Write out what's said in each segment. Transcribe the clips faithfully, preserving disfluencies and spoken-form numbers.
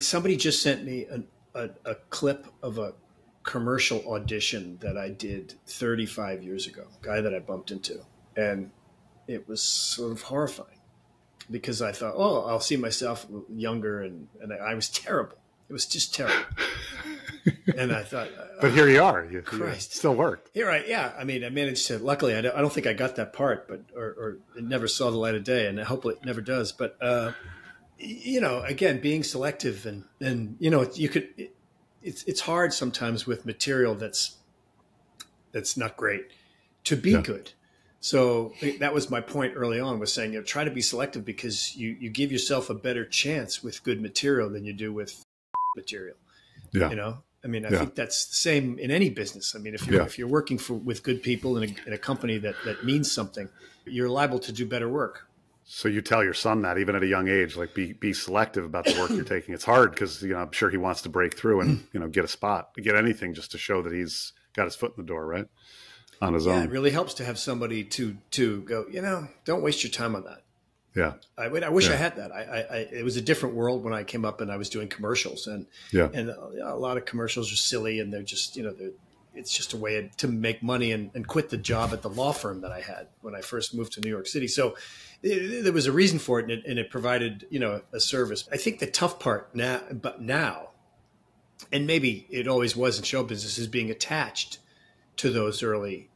Somebody just sent me an, a, a clip of a commercial audition that I did thirty-five years ago, a guy that I bumped into. And it was sort of horrifying because I thought, oh, I'll see myself younger. And, and I, I was terrible. It was just terrible. And I thought, but here you are. You, Christ, you still worked. Here I, yeah. I mean, I managed to. Luckily, I don't, I don't think I got that part, but or, or it never saw the light of day, and hopefully it never does. But uh, you know, again, being selective, and and you know, you could. It, it's it's hard sometimes with material that's that's not great to be yeah. good. So that was my point early on, was saying, you know, try to be selective because you you give yourself a better chance with good material than you do with material. Yeah. You know. I mean, I yeah. think that's the same in any business. I mean, if you're, yeah. if you're working for, with good people in a, in a company that, that means something, you're liable to do better work. So you tell your son that even at a young age, like be, be selective about the work you're taking. It's hard because, you know, I'm sure he wants to break through and, you know, get a spot, get anything just to show that he's got his foot in the door, right? On his yeah, own. It really helps to have somebody to, to go, you know, don't waste your time on that. Yeah, I, I wish yeah. I had that. I, I, I, it was a different world when I came up and I was doing commercials, and yeah. and a lot of commercials are silly, and they're just, you know, it's just a way to make money and, and quit the job at the law firm that I had when I first moved to New York City. So it, there was a reason for it, and it, and it provided, you know, a service. I think the tough part now, but now, and maybe it always was in show business, is being attached to those early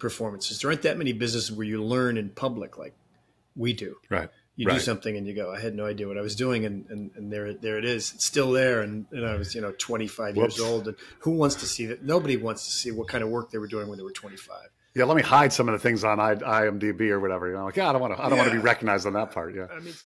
performances. There aren't that many businesses where you learn in public like we do. Right. You right. do something and you go, I had no idea what I was doing. And, and, and there, there it is. It's still there. And, and I was, you know, twenty-five Whoops. years old, and who wants to see that? Nobody wants to see what kind of work they were doing when they were twenty-five. Yeah. Let me hide some of the things on I, IMDb or whatever. You know, like, yeah, I don't want to, I don't yeah. want to be recognized on that part. Yeah. I mean